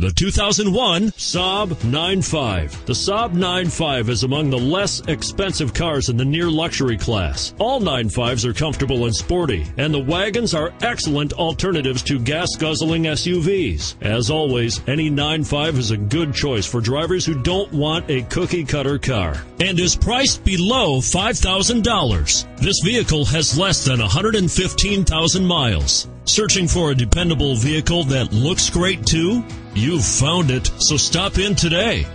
The 2001 Saab 9.5. The Saab 9.5 is among the less expensive cars in the near-luxury class. All 9.5s are comfortable and sporty, and the wagons are excellent alternatives to gas-guzzling SUVs. As always, any 9.5 is a good choice for drivers who don't want a cookie-cutter car, and is priced below $5,000. This vehicle has less than 115,000 miles. Searching for a dependable vehicle that looks great too? You've found it, so stop in today.